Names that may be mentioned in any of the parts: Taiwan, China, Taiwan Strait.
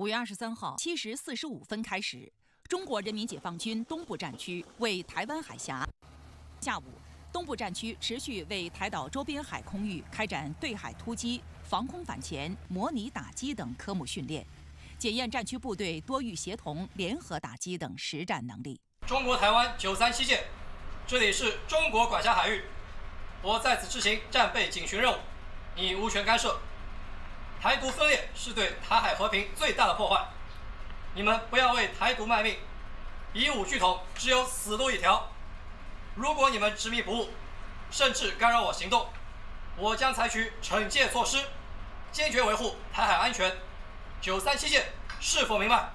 5月23号7时45分开始，中国人民解放军东部战区为台湾海峡。下午，东部战区持续为台岛周边海空域开展对海突击、防空反潜、模拟打击等科目训练，检验战区部队多域协同、联合打击等实战能力。中国台湾937线，这里是中国管辖海域，我在此执行战备警巡任务，你无权干涉。台独分裂是对台海和平最大的破坏，你们不要为台独卖命，以武拒统，只有死路一条。如果你们执迷不悟，甚至干扰我行动，我将采取惩戒措施，坚决维护台海安全。937线是否明白？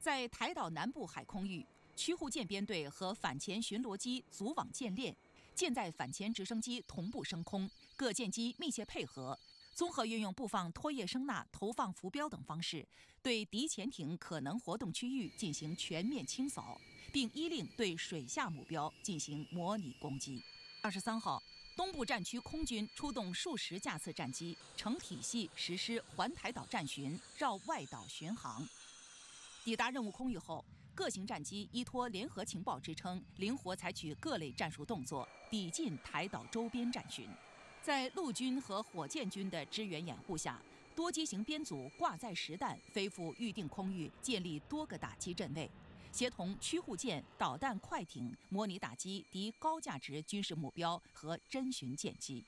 在台岛南部海空域，驱护舰编队和反潜巡逻机组网建练，舰载反潜直升机同步升空，各舰机密切配合，综合运用布放拖曳声呐、投放浮标等方式，对敌潜艇可能活动区域进行全面清扫，并依令对水下目标进行模拟攻击。23号。东部战区空军出动数十架次战机，成体系实施环台岛战巡、绕外岛巡航。抵达任务空域后，各型战机依托联合情报支撑，灵活采取各类战术动作，抵近台岛周边战巡。在陆军和火箭军的支援掩护下，多机型编组挂载实弹，飞赴预定空域，建立多个打击阵位。协同驱护舰、导弹、快艇模拟打击敌高价值军事目标和侦巡舰机。